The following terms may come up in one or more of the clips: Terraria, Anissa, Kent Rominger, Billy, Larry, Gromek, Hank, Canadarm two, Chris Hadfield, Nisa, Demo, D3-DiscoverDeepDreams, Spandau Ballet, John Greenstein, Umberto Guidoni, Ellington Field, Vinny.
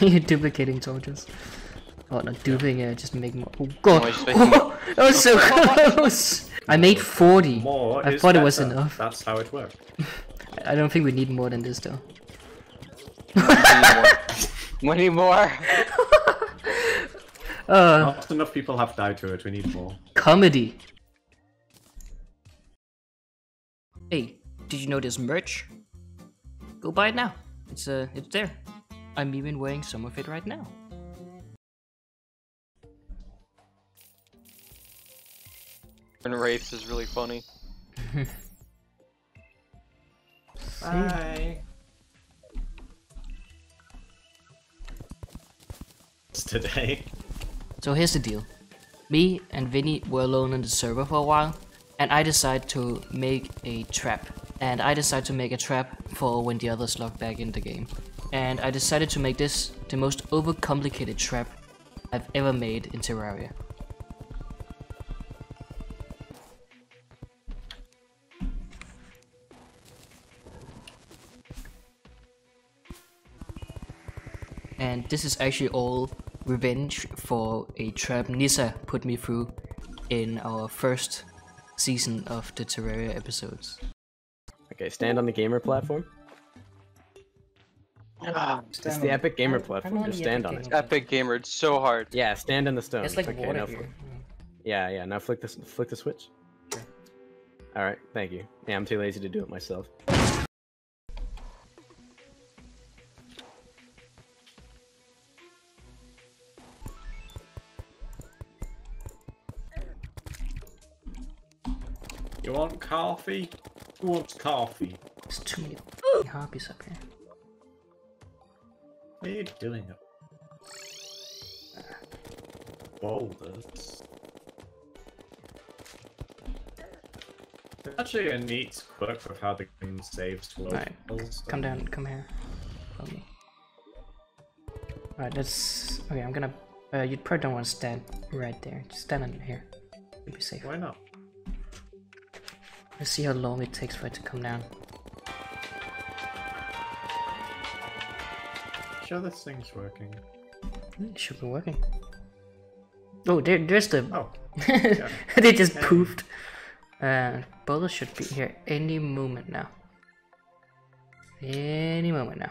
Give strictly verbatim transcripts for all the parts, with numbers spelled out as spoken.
You're duplicating soldiers. Oh, not duping it, just make more. Oh god! Oh, oh, that was so close! I made forty. More I thought better. It was enough. That's how it worked. I don't think we need more than this though. Money more! uh, Not enough people have died to it, we need more. Comedy! Hey, did you know there's merch? Go buy it now. It's uh, it's there. I'm even wearing some of it right now. And Wraiths is really funny. Bye. It's today. So here's the deal. Me and Vinny were alone on the server for a while, and I decided to make a trap. And I decided to make a trap for when the others log back in the game. And I decided to make this the most overcomplicated trap I've ever made in Terraria. And this is actually all revenge for a trap Nisa put me through in our first season of the Terraria episodes. Okay, stand on the gamer platform. Ah, it's the Epic Gamer platform, just stand on it. Epic Gamer, it's so hard. Yeah, stand on the stone. It's like okay, water here. Yeah, yeah, now flick this, flick the switch. Okay. Alright, thank you. Yeah, I'm too lazy to do it myself. You want coffee? Who wants coffee? There's too many hobbies up here. What are you doing up? Boulders. There's actually a neat quirk of how the game saves to right. Come down, come here. Help me. Alright, let's... Okay, I'm gonna... Uh, you probably don't want to stand right there. Just stand on here. You'll be safe. Why not? Let's see how long it takes for it to come down. Sure, this thing's working. It should be working. Oh, there, there's the. Oh. Yeah. They just yeah. poofed. Uh, Bola should be here any moment now. Any moment now.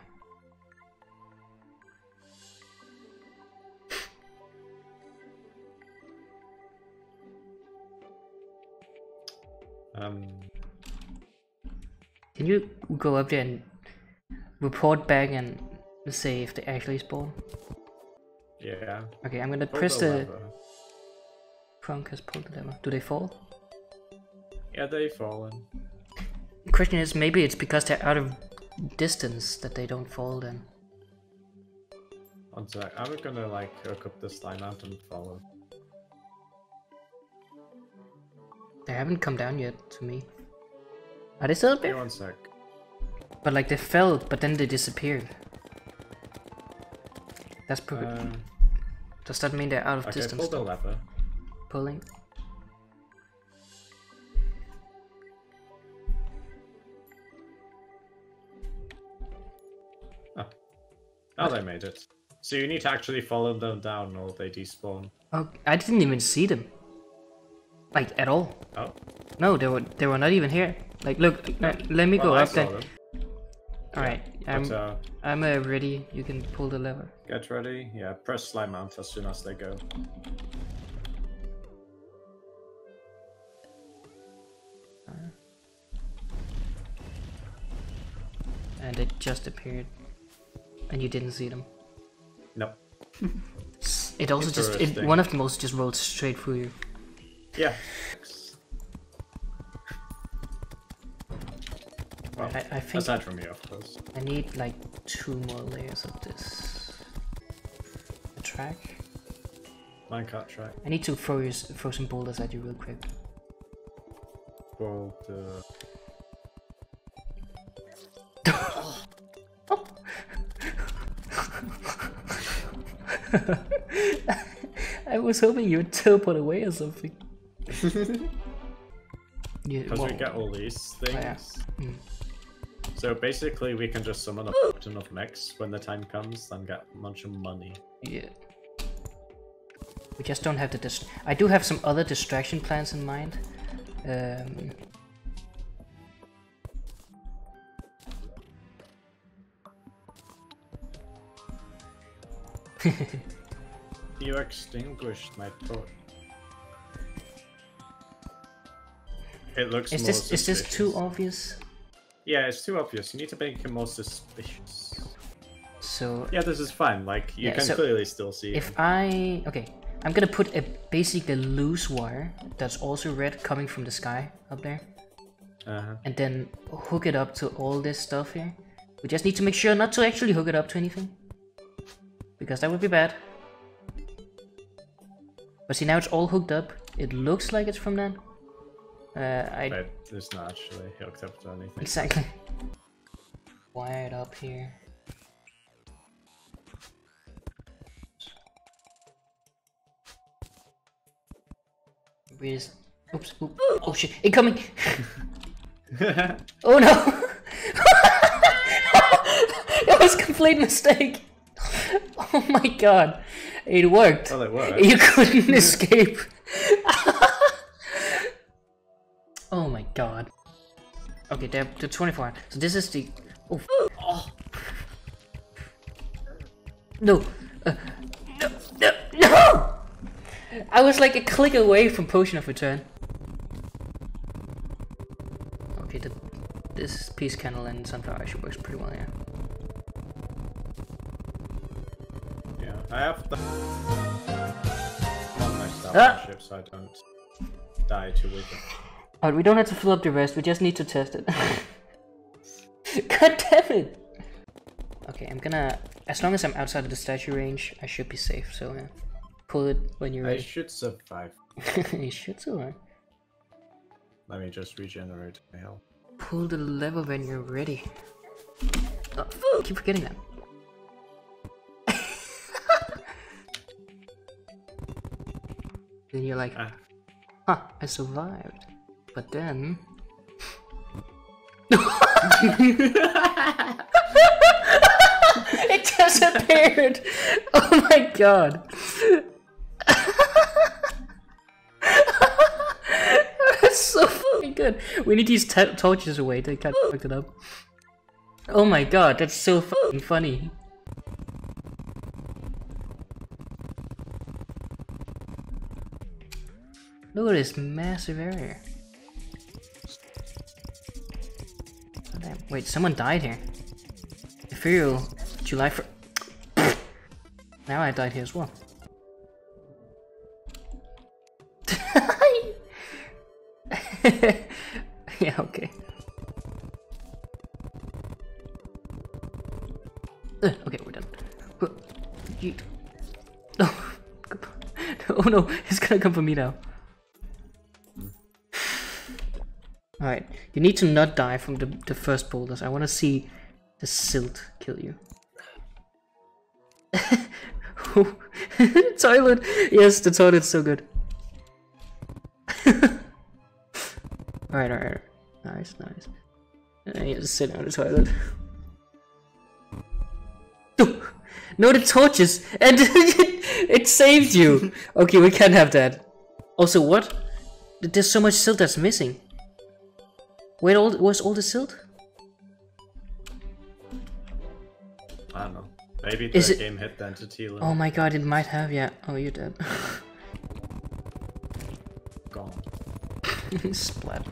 Um, Can you go up there and report back and say if they actually spawn? Yeah. Okay, I'm gonna pull press the... Crunk has pulled the lever. Do they fall? Yeah, they've fallen. The question is, maybe it's because they're out of distance that they don't fall then. One sec, I'm gonna like hook up this line out and follow. They haven't come down yet to me. Are they still up there? One sec. But like they fell, but then they disappeared. That's pretty. Um, Does that mean they're out of okay, distance? Pull the lever. Pulling. Oh. Oh, they made it. So you need to actually follow them down, or they despawn. Oh, I didn't even see them. Like at all? Oh. No, they were they were not even here. Like, look, uh, let me well, go I up there. All right, yeah, I'm but, uh, I'm uh, ready. You can pull the lever. Get ready. Yeah, press slide mount as soon as they go. Uh, and it just appeared, and you didn't see them. Nope. It also just it, one of them also just rolled straight through you. Yeah. Well, I, I think aside from you, of course. I need like two more layers of this. A track. Minecart track. I need to throw you, throw some boulders at you real quick. Boulder. I was hoping you would teleport away or something. Because yeah, well, we get all these things. Oh, yeah. mm. So basically, we can just summon a bunch of mechs when the time comes and get a bunch of money. Yeah. We just don't have the dis- I do have some other distraction plans in mind. Um... You extinguished my torch. It looks is more this, suspicious. Is this too obvious? Yeah, it's too obvious. You need to make him more suspicious. So... yeah, this is fine. Like, you yeah, can so clearly still see If him. I... okay. I'm gonna put a basically loose wire that's also red coming from the sky up there. Uh-huh. And then hook it up to all this stuff here. We just need to make sure not to actually hook it up to anything. Because that would be bad. But see, now it's all hooked up. It looks like it's from that. Uh, I... but it's not actually hooked up to anything. Exactly. Wire it up here. We just... oops, oops. Oh shit, incoming! Oh no! That was a complete mistake! Oh my god. It worked. Well, it worked. You couldn't escape. Oh my god. Okay, they're, they're twenty-four. So this is the... oh. Oh. No. Uh, no. No. No! I was like a click away from Potion of Return. Okay, the, this piece candle and sunflower actually works pretty well here. Yeah. I have the on my ah. ship so I don't die too with it. Alright, we don't have to fill up the rest, we just need to test it. God damn it! Okay, I'm gonna, as long as I'm outside of the statue range, I should be safe, so uh, pull it when you're ready. I should survive. You should survive. Let me just regenerate my health. Pull the lever when you're ready. Oh, I keep forgetting that. Then you're like, ah. Huh, I survived. But then... It disappeared! Oh my god. That's so fucking good. We need these t torches away, they kind of fucked it up. Oh my god, that's so fucking funny. Look at this massive area. Wait, someone died here. Ethereal, July first. Now I died here as well. Yeah, okay. Uh, okay, we're done. Oh, oh no, it's gonna come for me now. Alright, you need to not die from the, the first boulders. I want to see the silt kill you. Oh, toilet! Yes, the toilet's so good. Alright, alright. Nice, nice. I need to sit on the toilet. No, the torches! And it saved you! Okay, we can't have that. Also, what? There's so much silt that's missing. Wait, all, was all the silt? I don't know. Maybe the it... game hit the entity limit. Oh my god, it might have, yeah. Oh, you're dead. Gone. Splat.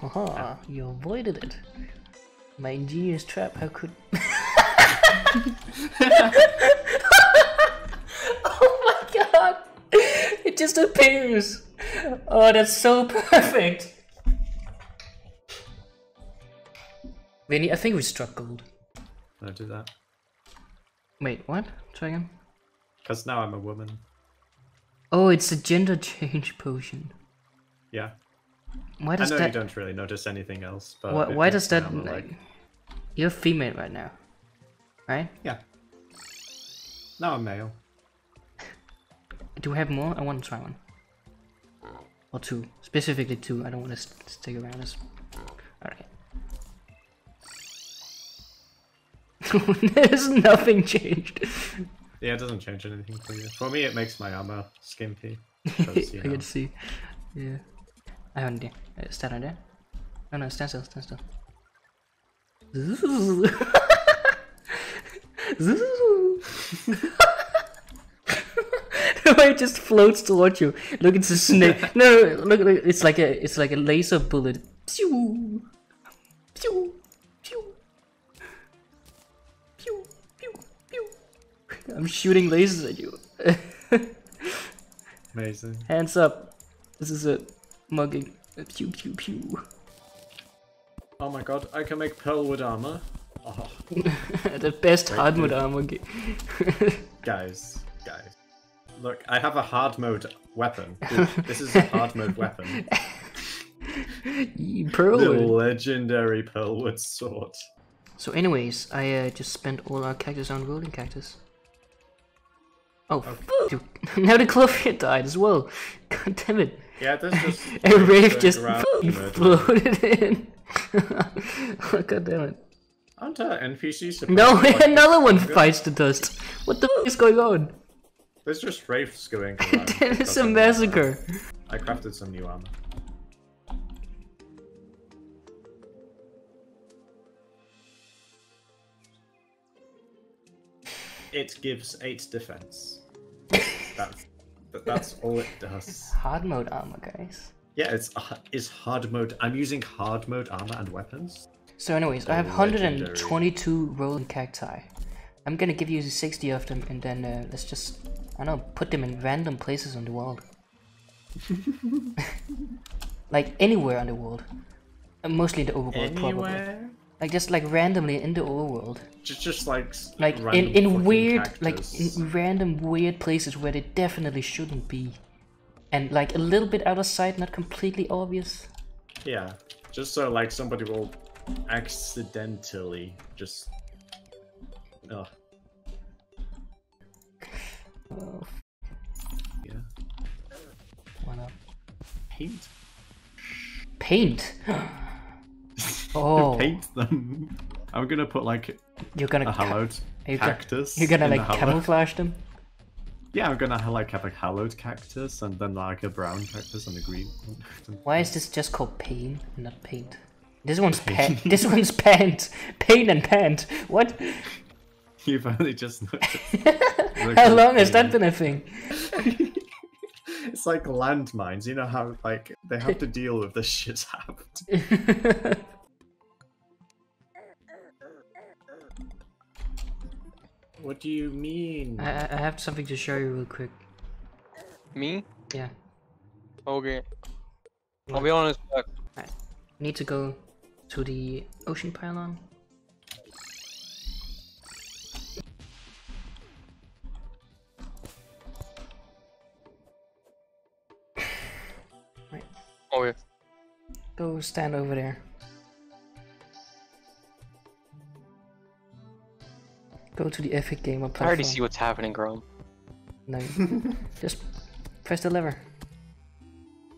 Haha, ah. You avoided it. My ingenious trap, how could... Oh my god! It just appears! Oh, that's so perfect! Vinny, I think we struck gold. Can I do that? Wait, what? Try again? Because now I'm a woman. Oh, it's a gender change potion. Yeah. Why does I know that... you don't really notice anything else, but... Why, why does that... like... You're female right now, right? Yeah. Now I'm male. Do we have more? I want to try one. Or two. Specifically two. I don't want to st stick around. It's Alright. There's nothing changed. Yeah, it doesn't change anything for you. For me, it makes my armor skimpy. Because, you know. I can see. Yeah. I have an idea. Stand right there. No, no, stand still, stand still. It just floats towards you. Look, it's a snake. No, no, look, look, it's like a, it's like a laser bullet. Pew, pew, pew, pew, pew, pew. I'm shooting lasers at you. Amazing. Hands up. This is a mugging. Pew, pew, pew. Oh my god! I can make pearl wood armor. Oh. The best Great hardwood dude. armor. Guys, guys. Look, I have a hard mode weapon. Dude, this is a hard mode weapon. Pearlwood. The legendary pearlwood sword. So, anyways, I uh, just spent all our cactus on rolling cactus. Oh, okay. Dude, now the clover died as well. God damn it. Yeah, that's just. A rave just floated in. Oh, god damn it. Aren't our N P Cs? No, like another one fights the dust. What the f is going on? There's just wraiths going around. It's a massacre. I crafted some new armor. It gives eight defense. That's, that's all it does. Hard mode armor, guys. Yeah, it's uh, it's hard mode. I'm using hard mode armor and weapons. So anyways, They're I have one hundred twenty-two rolling cacti. I'm gonna give you sixty of them, and then uh, let's just... I don't know, put them in random places on the world. Like anywhere on the world. And mostly the overworld, anywhere? probably. Like just like randomly in the overworld. Just just like like in in weird cactus. like in random weird places where they definitely shouldn't be, and like a little bit out of sight, not completely obvious. Yeah, just so like somebody will accidentally just. Ugh. Oh. Yeah. One up. Paint. Paint. Oh. Paint them. I'm gonna put like you're gonna a hallowed ca cactus. You're gonna like camouflage them. Yeah, I'm gonna like have a hallowed cactus and then like a brown cactus and a green one. Why is this just called paint, not paint? This one's paint. Pa this one's pant. Paint and pant. What? You've only just noticed. How long has that been a thing? It's like landmines, you know how like they have to deal with this shit's happened. What do you mean? I, I have something to show you real quick. Me? Yeah. Okay. What? I'll be honest. I right. need to go to the ocean pylon. Oh yeah. Go stand over there. Go to the Epic Gamer platform. I already see what's happening, Grom. No. Just press the lever.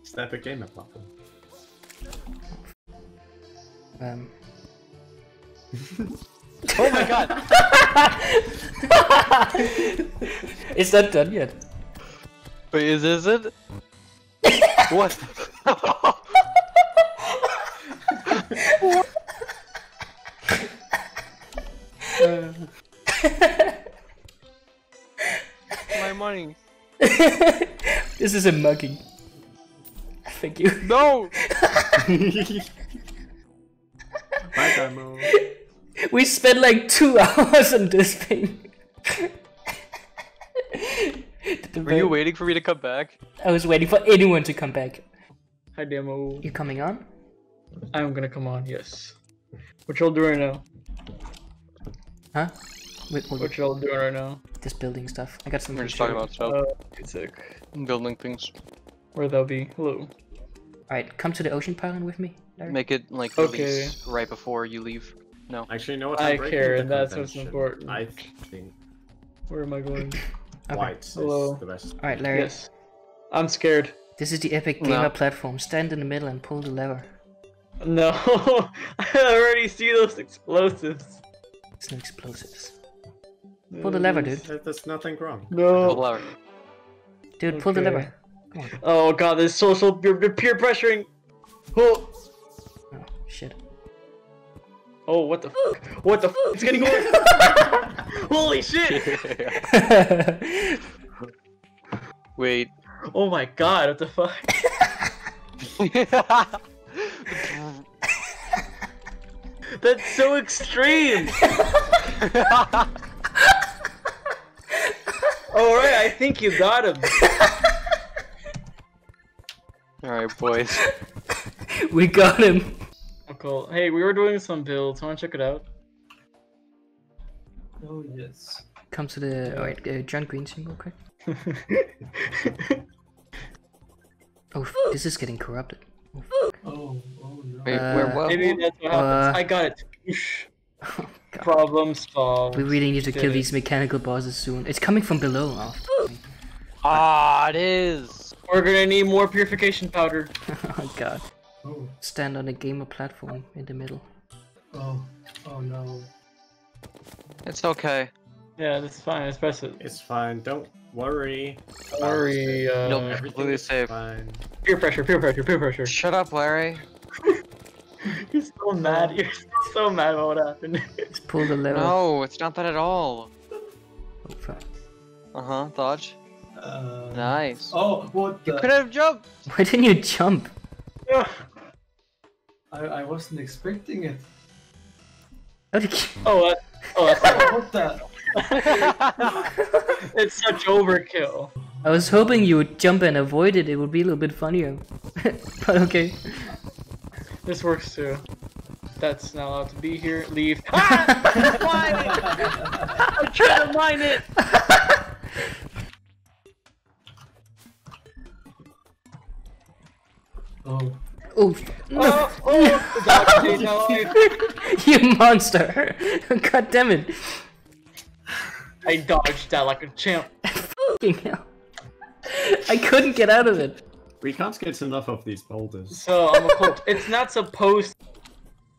It's the Epic Gamer platform. Um. Oh my god! Is that done yet? Wait, is this it? What? What? Uh, my money. This is a mugging. Thank you. No. My demo. We spent like two hours on this thing. Were very... you waiting for me to come back? I was waiting for anyone to come back. Hi, Demo. You coming on? I'm gonna come on, yes. What y'all doing right now? Huh? Wait, what what y'all doing right now? Just building stuff. I got some. We're just talking about stuff. Uh, it's sick. I'm building things. Where they'll be. Hello. Alright, come to the ocean pylon with me, Larry. Make it like okay. right before you leave. No. Actually, no. I care. That's what's important. I think. Where am I going? Okay. White is Hello. the best. Alright, Larry. Yes. I'm scared. This is the Epic Gamer no. platform. Stand in the middle and pull the lever. No, I already see those explosives. It's no explosives. Pull the lever, dude. There's nothing wrong. No. Dude, pull okay. the lever. Come on. Oh god, this social peer pressuring. Oh. Oh shit. Oh, what the fuck? What the fuck? It's getting worse. Holy shit! Wait. Oh my god, what the fuck? That's so extreme! Alright, I think you got him. Alright, boys. We got him. Oh, cool. Hey, we were doing some builds. Wanna check it out? Oh, yes. Come to the... Alright, uh, John Greenstein real quick. Oh, f this is getting corrupted. Oh, f oh, oh no. Wait, uh, where, well, maybe that's what happens. Uh, I got it. Oh, problem solved. We really need to kill these mechanical bosses soon. It's coming from below. Oh. Ah, it is. We're gonna need more purification powder. Oh god. Oh. Stand on a gamer platform in the middle. Oh, oh no. It's okay. Yeah, that's fine. It's best. It's fine. Don't worry. Don't worry. Uh, no, nope, completely safe. Fine. Peer pressure. Peer pressure. Peer pressure. Shut up, Larry. You're so mad. You're so mad about what happened. It's pulled a lever. No, it's not that at all. Okay. Uh huh. Dodge. Uh, nice. Oh, what? The... You could have jumped. Why didn't you jump? Yeah. I I wasn't expecting it. Okay. Oh. Uh, oh. That's not what the. It's such overkill. I was hoping you would jump and avoid it. It would be a little bit funnier. But okay. This works too. That's not allowed to be here. Leave. Ah! Mine it! I'm trying to mine it! Oh. Oh. No. Oh, oh. Dodge, you monster! God damn it! I dodged that like a champ. Fucking hell. I couldn't get out of it. We can't get enough of these boulders. So, I'm a cult. It's not supposed to...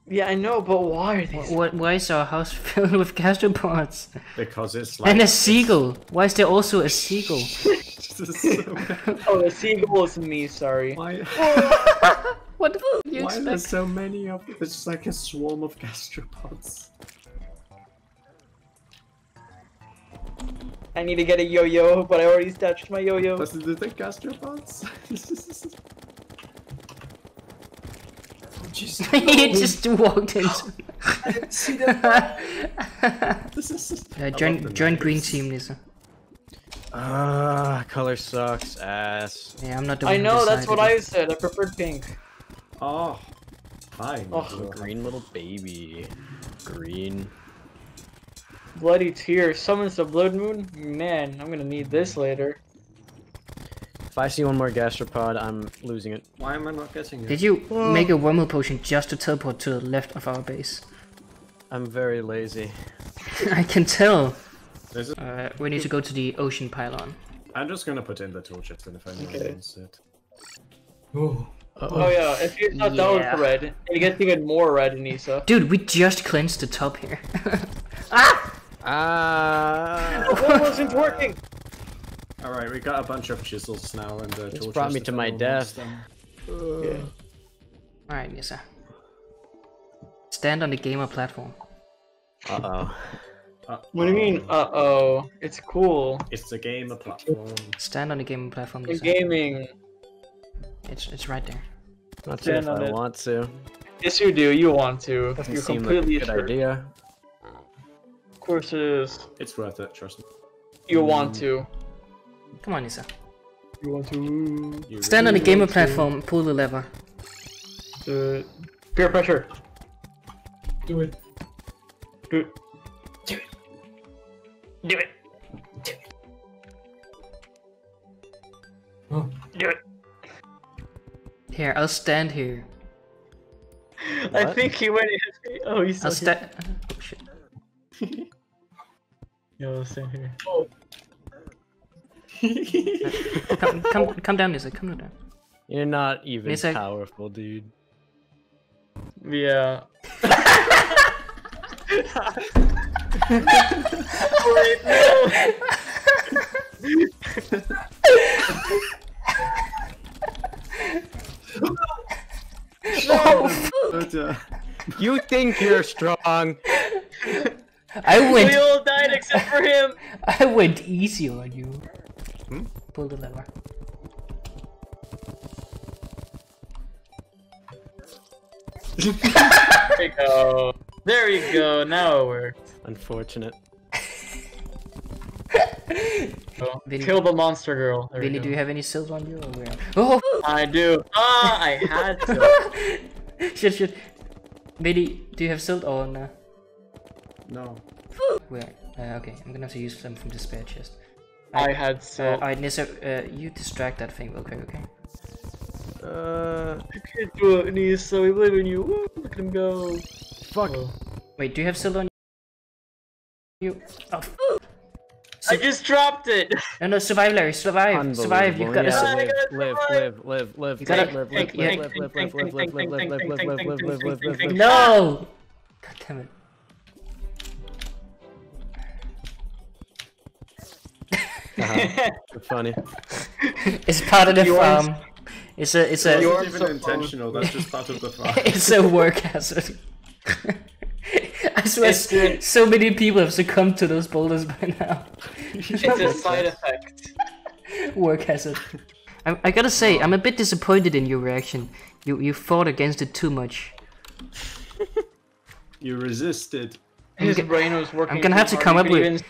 Yeah, I know, but why are these... What, why is our house filled with gastropods? Because it's like... And a seagull! Why is there also a seagull? So oh, the seagull is me, sorry. Why... What the fuck do you why expect? Why are there so many of... It's just like a swarm of gastropods. I need to get a yo-yo, but I already touched my yo-yo. Was it the gastropods? Oh, Jesus. He just walked into. I didn't see that. uh, join, join green team, Nisa. Ah, uh, color sucks ass. Yeah, I'm not the one. I know, that's what I said. I preferred pink. Oh, fine. Oh, little green little baby. Green. Bloody tear summons the blood moon. Man, I'm gonna need this later. If I see one more gastropod, I'm losing it. Why am I not getting it? Did you oh. make a wormhole potion just to teleport to the left of our base? I'm very lazy. I can tell. Uh, we need to go to the ocean pylon. I'm just gonna put in the tool chest and if I know okay. against it. Ooh. Uh -oh. Oh yeah, if you start down with red, it gets even more red, Anissa. Dude, we just cleansed the top here. Ah! Ah! Uh... What wasn't working? Alright, we got a bunch of chisels now and the tools brought me to my death. Uh... Yeah. Alright, Nisa. Stand on the gamer platform. Uh-oh. Uh-oh. What do you mean, uh-oh? It's cool. It's the gamer platform. Stand on the gamer platform, Nisa. Gaming. It's, it's right there. Not sure if I want to. Yes, you do. You want to. Doesn't You're completely like a good idea. Of course it is. It's worth it, trust me. You mm. want to. Come on, Nisa. You want to. You Stand really on the gamer platform, to. Pull the lever. Uh, peer pressure. Do it. Do it. Do it. Do it. Do it. Oh. Do it. Here, I'll stand here. What? I think he went in. Oh, he's still I'll stand. Oh, shit. Yo, I'll stand here. Oh. come, come, come down, Nisa. Come down. You're not even Nisa. Powerful, dude. Yeah. Wait, no. No. You think you're strong. I went. We all died except for him. I went easy on you. Hmm? Pull the lever. There you go. There you go. Now it worked. Unfortunate. Oh, Billy, kill the monster girl. There Billy, do you have any sills on you? Or where? Oh, I do. Ah, oh, I had to. Shit, shit. Billy, do you have silt or no? No. Where? Uh, okay, I'm gonna have to use some from the spare chest. I, I had silt. Alright, Nissa, uh, you distract that thing real quick, okay? Uh, you can't do it, Nissa. We believe in you. Woo, look at him go. Fuck. Oh. Wait, do you have silt on you? Oh. So I just dropped it! No, no, survive, Larry, survive! Survive, you've got to survive! Live, live, live, live, live, live, live, live, live, live, live, live, live, live, live, live, live, live, no! God damn it. Uh-huh. Funny. It's part of the farm. It's a, it's a... It wasn't even intentional, that's just part of the farm. It's a work hazard. I swear, so, so many people have succumbed to those boulders by now. It's a side effect. Work hazard. I, I gotta say, I'm a bit disappointed in your reaction. You you fought against it too much. You resisted. His brain was working. I'm gonna have to come up with.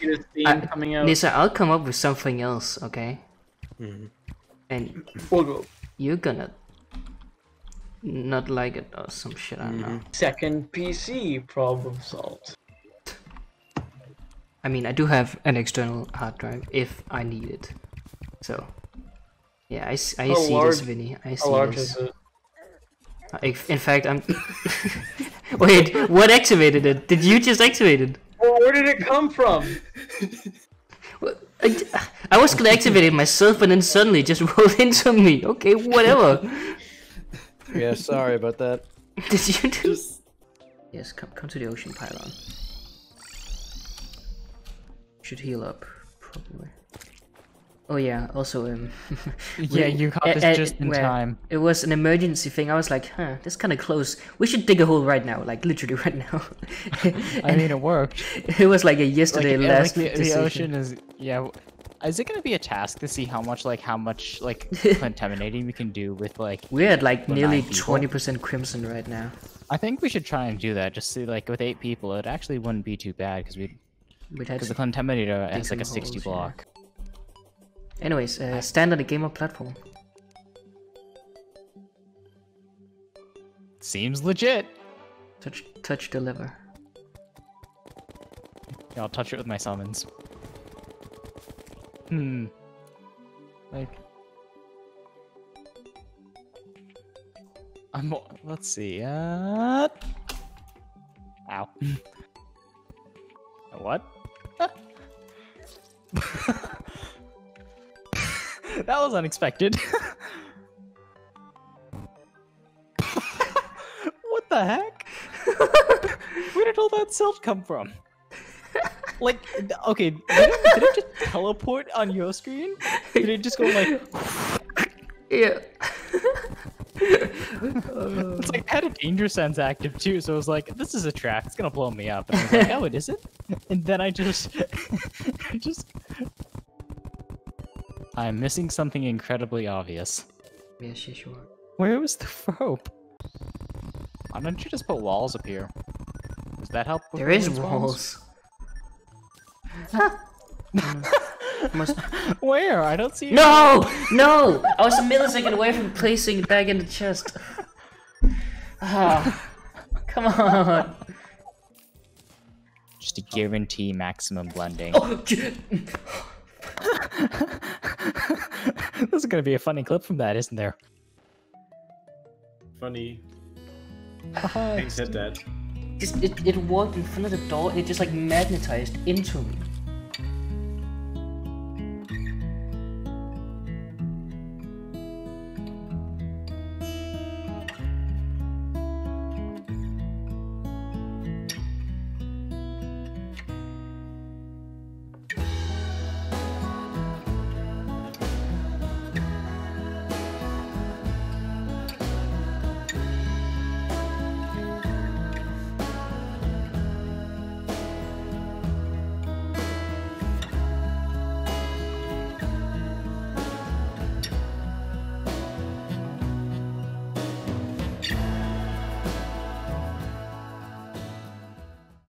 I, Nisa, I'll come up with something else, okay? Mm-hmm. And we'll go. You're gonna. Not like it or some shit, I don't know. Second P C problem solved. I mean, I do have an external hard drive if I need it. So, yeah, I, I see large, this, Vinny. I see how large this. Is it? I, in fact, I'm. Wait, what activated it? Did you just activate it? Well, where did it come from? I, I was gonna activate it myself, and then suddenly it just rolled into me. Okay, whatever. Yeah, sorry about that. Did you do? Just... Yes, come come to the ocean pylon. Should heal up, probably. Oh yeah, also um. we, yeah, you got uh, this uh, just in well, time. It was an emergency thing. I was like, huh, that's kind of close. We should dig a hole right now, like literally right now. I mean, it worked. It was like a yesterday like, last. Like the, the ocean is yeah. Is it gonna be a task to see how much like how much like contaminating we can do with like? We're at like nearly twenty percent crimson right now. I think we should try and do that. Just see like with eight people, it actually wouldn't be too bad because we because the contaminator has like a holes, sixty block. Yeah. Anyways, uh, standard a gamer platform. Seems legit. Touch touch the lever. Yeah, I'll touch it with my summons. Hmm. Like, I'm. Let's see. Uh. Ow. What? Ah. That was unexpected. What the heck? Where did all that silt come from? Like, okay, did it, did it just teleport on your screen? Did it just go like... Yeah. It's like, I had a danger sense active too, so I was like, this is a trap, it's gonna blow me up. And I was like, oh, it isn't? And then I just... I just... I'm missing something incredibly obvious. Yes, you sure. Where was the rope? Why don't you just put walls up here? Does that help? There is walls. Must... Where? I don't see. No! No! I was a millisecond away from placing it back in the chest. Ah, oh, come on. Just to guarantee maximum blending. Oh, this is gonna be a funny clip from that, isn't there? Funny. Hank said that. Just, it, it walked in front of the door and it just like magnetized into me.